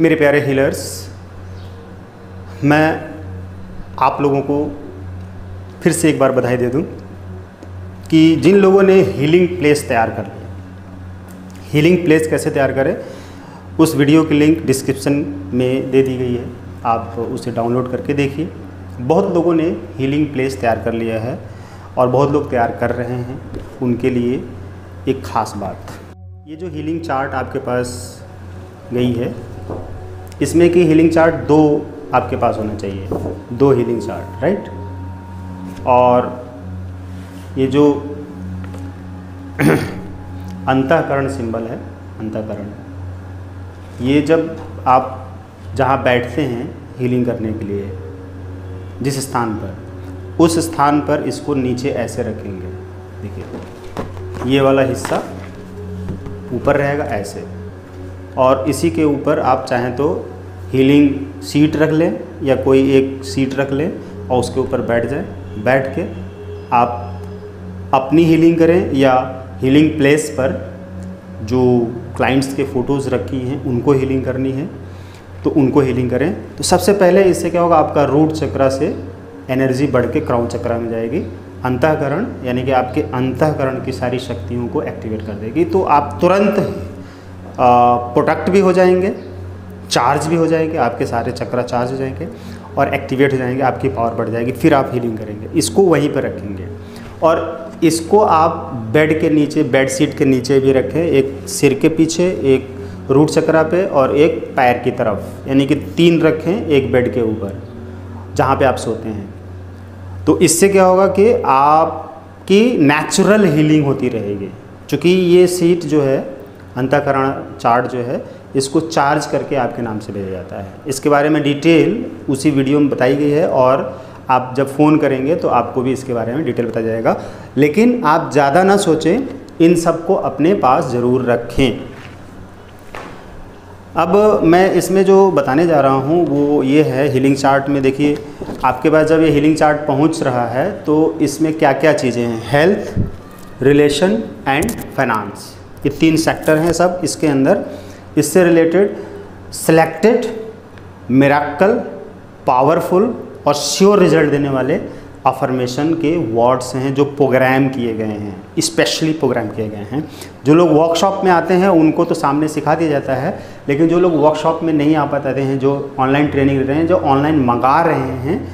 मेरे प्यारे हीलर्स, मैं आप लोगों को फिर से एक बार बधाई दे दूं कि जिन लोगों ने हीलिंग प्लेस तैयार कर लिया। हीलिंग प्लेस कैसे तैयार करें, उस वीडियो की लिंक डिस्क्रिप्शन में दे दी गई है, आप उसे डाउनलोड करके देखिए। बहुत लोगों ने हीलिंग प्लेस तैयार कर लिया है और बहुत लोग तैयार कर रहे हैं। उनके लिए एक ख़ास बात, ये जो हीलिंग चार्ट आपके पास गई है, इसमें कि हीलिंग चार्ट दो आपके पास होना चाहिए, दो हीलिंग चार्ट, राइट। और ये जो अंतःकरण सिंबल है, अंतःकरण, ये जब आप जहाँ बैठते हैं हीलिंग करने के लिए, जिस स्थान पर, उस स्थान पर इसको नीचे ऐसे रखेंगे। देखिए, ये वाला हिस्सा ऊपर रहेगा ऐसे, और इसी के ऊपर आप चाहें तो हीलिंग सीट रख लें या कोई एक सीट रख लें और उसके ऊपर बैठ जाए। बैठ के आप अपनी हीलिंग करें या हीलिंग प्लेस पर जो क्लाइंट्स के फ़ोटोज़ रखी हैं उनको हीलिंग करनी है तो उनको हीलिंग करें। तो सबसे पहले इससे क्या होगा, आपका रूट चक्रा से एनर्जी बढ़ के क्राउन चक्रा में जाएगी। अंतःकरण यानी कि आपके अंतःकरण की सारी शक्तियों को एक्टिवेट कर देगी। तो आप तुरंत प्रोटेक्ट भी हो जाएंगे, चार्ज भी हो जाएंगे, आपके सारे चक्रा चार्ज हो जाएंगे और एक्टिवेट हो जाएंगे, आपकी पावर बढ़ जाएगी। फिर आप हीलिंग करेंगे। इसको वहीं पर रखेंगे और इसको आप बेड के नीचे, बेड शीट के नीचे भी रखें, एक सिर के पीछे, एक रूट चक्रा पे और एक पैर की तरफ, यानी कि तीन रखें एक बेड के ऊपर जहाँ पे आप सोते हैं। तो इससे क्या होगा कि आपकी नेचुरल हीलिंग होती रहेगी। चूँकि ये सीट जो है, अंतःकरण चार्ट जो है, इसको चार्ज करके आपके नाम से भेजा जाता है। इसके बारे में डिटेल उसी वीडियो में बताई गई है और आप जब फ़ोन करेंगे तो आपको भी इसके बारे में डिटेल बताया जाएगा। लेकिन आप ज़्यादा ना सोचें, इन सबको अपने पास ज़रूर रखें। अब मैं इसमें जो बताने जा रहा हूँ वो ये है, हीलिंग चार्ट में देखिए आपके पास जब ये हीलिंग चार्ट पहुँच रहा है तो इसमें क्या क्या चीज़ें हैं। हेल्थ, रिलेशन एंड फाइनेंस, ये तीन सेक्टर हैं सब इसके अंदर। इससे रिलेटेड सिलेक्टेड, मिरेकल, पावरफुल और श्योर रिजल्ट देने वाले अफर्मेशन के वर्ड्स हैं जो प्रोग्राम किए गए हैं, स्पेशली प्रोग्राम किए गए हैं। जो लोग वर्कशॉप में आते हैं उनको तो सामने सिखा दिया जाता है, लेकिन जो लोग वर्कशॉप में नहीं आ पाते हैं, जो ऑनलाइन ट्रेनिंग ले रहे हैं, जो ऑनलाइन मंगा रहे हैं,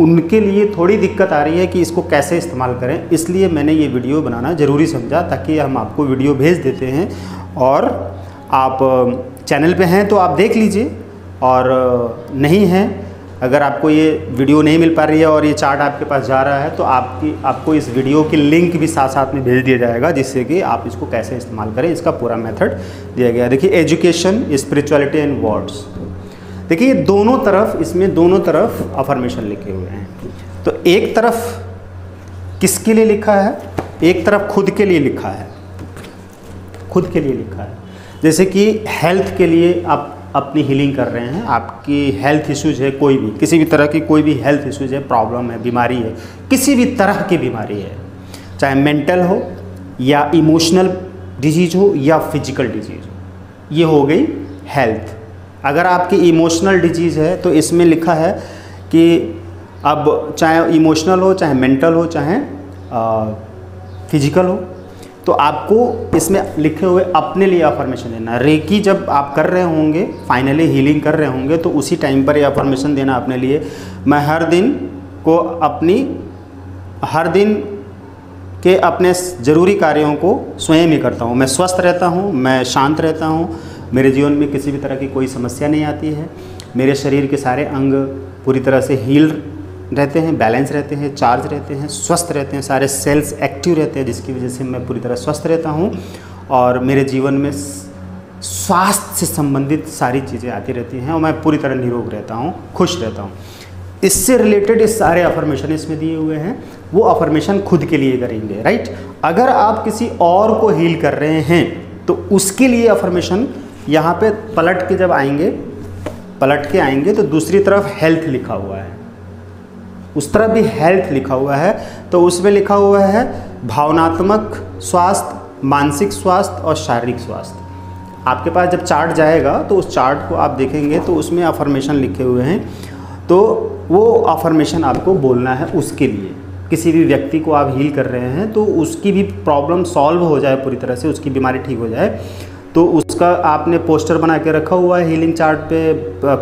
उनके लिए थोड़ी दिक्कत आ रही है कि इसको कैसे इस्तेमाल करें। इसलिए मैंने ये वीडियो बनाना ज़रूरी समझा, ताकि हम आपको वीडियो भेज देते हैं और आप चैनल पे हैं तो आप देख लीजिए, और नहीं हैं, अगर आपको ये वीडियो नहीं मिल पा रही है और ये चार्ट आपके पास जा रहा है, तो आपको इस वीडियो की लिंक भी साथ साथ में भेज दिया जाएगा, जिससे कि आप इसको कैसे इस्तेमाल करें, इसका पूरा मेथड दिया गया। देखिए, एजुकेशन, स्पिरिचुअलिटी एंड वर्ड्स, देखिए ये दोनों तरफ, इसमें दोनों तरफ अफर्मेशन लिखे हुए हैं। तो एक तरफ किसके लिए लिखा है, एक तरफ खुद के लिए लिखा है, खुद के लिए लिखा है। जैसे कि हेल्थ के लिए आप अपनी हीलिंग कर रहे हैं, आपकी हेल्थ इश्यूज है, कोई भी, किसी भी तरह की कोई भी हेल्थ इश्यूज है, प्रॉब्लम है, बीमारी है, किसी भी तरह की बीमारी है, चाहे मेंटल हो या इमोशनल डिजीज हो या फिजिकल डिजीज हो, ये हो गई हेल्थ। अगर आपकी इमोशनल डिजीज़ है तो इसमें लिखा है कि अब चाहे इमोशनल हो, चाहे मेंटल हो, चाहे फिजिकल हो, तो आपको इसमें लिखे हुए अपने लिए अफर्मेशन देना। रेकी जब आप कर रहे होंगे, फाइनली हीलिंग कर रहे होंगे, तो उसी टाइम पर ये अफर्मेशन देना अपने लिए। मैं हर दिन को अपनी, हर दिन के अपने ज़रूरी कार्यों को स्वयं ही करता हूँ। मैं स्वस्थ रहता हूँ, मैं शांत रहता हूँ, मेरे जीवन में किसी भी तरह की कोई समस्या नहीं आती है, मेरे शरीर के सारे अंग पूरी तरह से हील रहते हैं, बैलेंस रहते हैं, चार्ज रहते हैं, स्वस्थ रहते हैं, सारे सेल्स एक्टिव रहते हैं, जिसकी वजह से मैं पूरी तरह स्वस्थ रहता हूँ और मेरे जीवन में स्वास्थ्य से संबंधित सारी चीज़ें आती रहती हैं और मैं पूरी तरह निरोग रहता हूँ, खुश रहता हूँ। इससे रिलेटेड इस सारे अफर्मेशन इसमें दिए हुए हैं, वो अफर्मेशन खुद के लिए करेंगे, राइट। अगर आप किसी और को हील कर रहे हैं तो उसके लिए अफर्मेशन यहाँ पे पलट के जब आएंगे, पलट के आएंगे तो दूसरी तरफ हेल्थ लिखा हुआ है, उस तरफ भी हेल्थ लिखा हुआ है, तो उसमें लिखा हुआ है भावनात्मक स्वास्थ्य, मानसिक स्वास्थ्य और शारीरिक स्वास्थ्य। आपके पास जब चार्ट जाएगा तो उस चार्ट को आप देखेंगे तो उसमें अफर्मेशन लिखे हुए हैं, तो वो अफर्मेशन आपको बोलना है। उसके लिए किसी भी व्यक्ति को आप हील कर रहे हैं तो उसकी भी प्रॉब्लम सॉल्व हो जाए पूरी तरह से, उसकी बीमारी ठीक हो जाए, तो उसका आपने पोस्टर बना के रखा हुआ है हीलिंग चार्ट पे,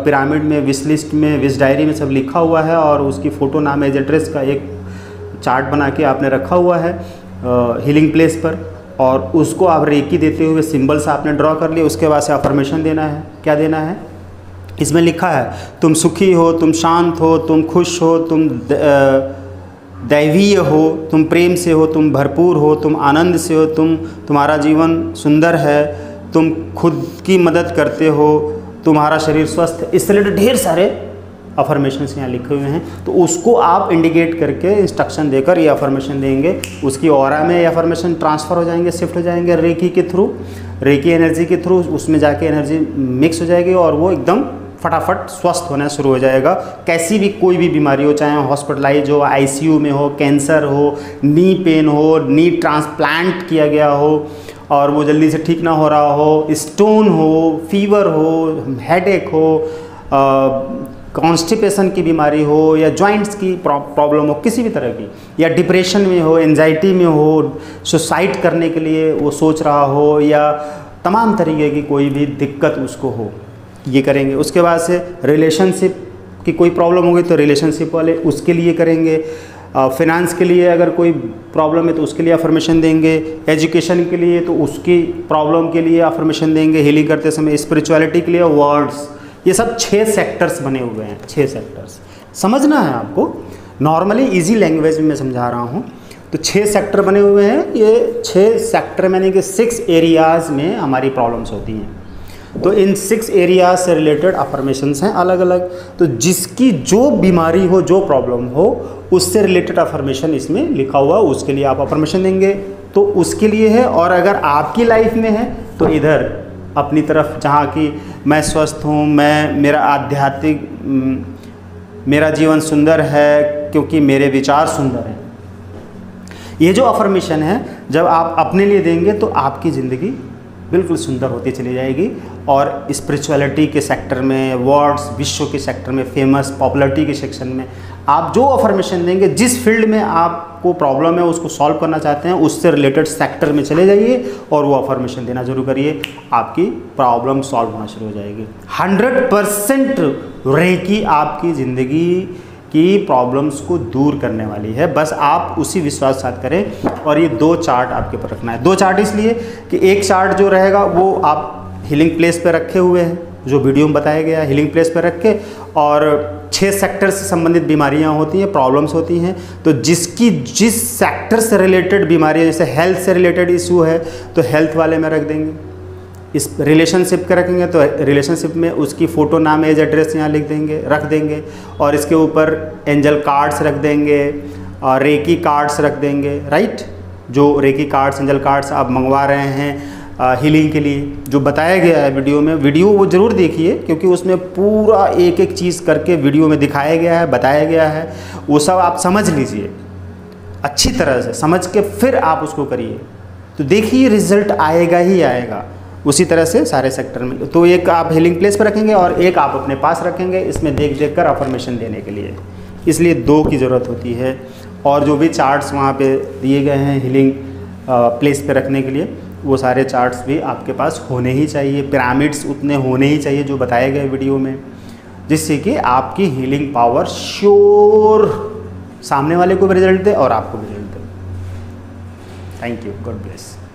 पिरामिड में, विश लिस्ट में, विश डायरी में सब लिखा हुआ है, और उसकी फ़ोटो, नाम, एज, एड्रेस का एक चार्ट बना के आपने रखा हुआ है हीलिंग प्लेस पर, और उसको आप रेकी देते हुए सिंबल्स आपने ड्रॉ कर लिए। उसके बाद से अफर्मेशन देना है। क्या देना है? इसमें लिखा है तुम सुखी हो, तुम शांत हो, तुम खुश हो, तुम दैवीय हो, तुम प्रेम से हो, तुम भरपूर हो, तुम आनंद से हो, तुम्हारा जीवन सुंदर है, तुम खुद की मदद करते हो, तुम्हारा शरीर स्वस्थ है। इससे रिलेटेड ढेर सारे अफर्मेशंस यहाँ लिखे हुए हैं, तो उसको आप इंडिकेट करके इंस्ट्रक्शन देकर ये अफर्मेशन देंगे। उसकी ऑरा में ये अफर्मेशन ट्रांसफ़र हो जाएंगे, शिफ्ट हो जाएंगे रेकी के थ्रू, रेकी एनर्जी के थ्रू, उसमें जाके एनर्जी मिक्स हो जाएगी और वो एकदम फटाफट स्वस्थ होना शुरू हो जाएगा। कैसी भी कोई भी बीमारी हो, चाहे हॉस्पिटलाइज हो, ICU में हो, कैंसर हो, नी पेन हो, नी ट्रांसप्लांट किया गया हो और वो जल्दी से ठीक ना हो रहा हो, स्टोन हो, फीवर हो, हेडेक हो, कॉन्स्टिपेशन की बीमारी हो, या जॉइंट्स की प्रॉब्लम हो किसी भी तरह की, या डिप्रेशन में हो, एंजाइटी में हो, सुसाइड करने के लिए वो सोच रहा हो, या तमाम तरीके की कोई भी दिक्कत उसको हो, ये करेंगे। उसके बाद से रिलेशनशिप की कोई प्रॉब्लम हो गई तो रिलेशनशिप वाले उसके लिए करेंगे, फिनेंस के लिए अगर कोई प्रॉब्लम है तो उसके लिए अफर्मेशन देंगे, एजुकेशन के लिए तो उसकी प्रॉब्लम के लिए अफर्मेशन देंगे, हीलिंग करते समय स्पिरिचुअलिटी के लिए वर्ड्स, ये सब 6 सेक्टर्स बने हुए हैं, 6 सेक्टर्स समझना है आपको। नॉर्मली इजी लैंग्वेज में समझा रहा हूँ, तो 6 सेक्टर बने हुए हैं, ये 6 सेक्टर यानी कि 6 एरियाज़ में हमारी प्रॉब्लम्स होती हैं, तो इन 6 एरियाज से रिलेटेड अफर्मेशंस हैं अलग अलग, तो जिसकी जो बीमारी हो, जो प्रॉब्लम हो, उससे रिलेटेड अफर्मेशन इसमें लिखा हुआ है, उसके लिए आप अफर्मेशन देंगे, तो उसके लिए है। और अगर आपकी लाइफ में है तो इधर अपनी तरफ, जहाँ की मैं स्वस्थ हूँ, मैं, मेरा आध्यात्मिक, मेरा जीवन सुंदर है क्योंकि मेरे विचार सुंदर हैं, ये जो अफर्मेशन है जब आप अपने लिए देंगे तो आपकी ज़िंदगी बिल्कुल सुंदर होती चली जाएगी। और स्पिरिचुअलिटी के सेक्टर में, वर्ड्स, विश्व के सेक्टर में, फेमस पॉपुलरिटी के सेक्शन में आप जो अफर्मेशन देंगे, जिस फील्ड में आपको प्रॉब्लम है उसको सॉल्व करना चाहते हैं, उससे रिलेटेड सेक्टर में चले जाइए और वो अफर्मेशन देना शुरू करिए, आपकी प्रॉब्लम सॉल्व होना शुरू हो जाएगी। 100% रेकी आपकी ज़िंदगी की प्रॉब्लम्स को दूर करने वाली है, बस आप उसी विश्वास साथ करें। और ये 2 चार्ट आपके ऊपर रखना है, 2 चार्ट इसलिए कि एक चार्ट जो रहेगा वो आप हीलिंग प्लेस पे रखे हुए हैं, जो वीडियो में बताया गया, हीलिंग प्लेस पे रख के, और 6 सेक्टर से संबंधित बीमारियां होती हैं, प्रॉब्लम्स होती हैं, तो जिसकी जिस सेक्टर से रिलेटेड बीमारियाँ, जैसे हेल्थ से रिलेटेड इशू है तो हेल्थ वाले में रख देंगे, इस रिलेशनशिप का रखेंगे तो रिलेशनशिप में उसकी फ़ोटो, नाम, एज, एड्रेस यहाँ लिख देंगे, रख देंगे, और इसके ऊपर एंजल कार्ड्स रख देंगे और रेकी कार्ड्स रख देंगे, राइट, जो रेकी कार्ड्स, एंजल कार्ड्स आप मंगवा रहे हैं हीलिंग के लिए, जो बताया गया है वीडियो में, वीडियो वो ज़रूर देखिए क्योंकि उसमें पूरा एक एक चीज़ करके वीडियो में दिखाया गया है, बताया गया है, वो सब आप समझ लीजिए अच्छी तरह से, समझ के फिर आप उसको करिए, तो देखिए रिजल्ट आएगा ही आएगा। उसी तरह से सारे सेक्टर में, तो एक आप हीलिंग प्लेस पर रखेंगे और एक आप अपने पास रखेंगे, इसमें देख देख कर अफर्मेशन देने के लिए, इसलिए 2 की ज़रूरत होती है। और जो भी चार्ट्स वहाँ पे दिए गए हैं हीलिंग प्लेस पे रखने के लिए, वो सारे चार्ट्स भी आपके पास होने ही चाहिए, पिरामिड्स उतने होने ही चाहिए जो बताए गए वीडियो में, जिससे कि आपकी हीलिंग पावर श्योर सामने वाले को भी रिजल्ट दे और आपको भी रिजल्ट दे। Thank you, God bless.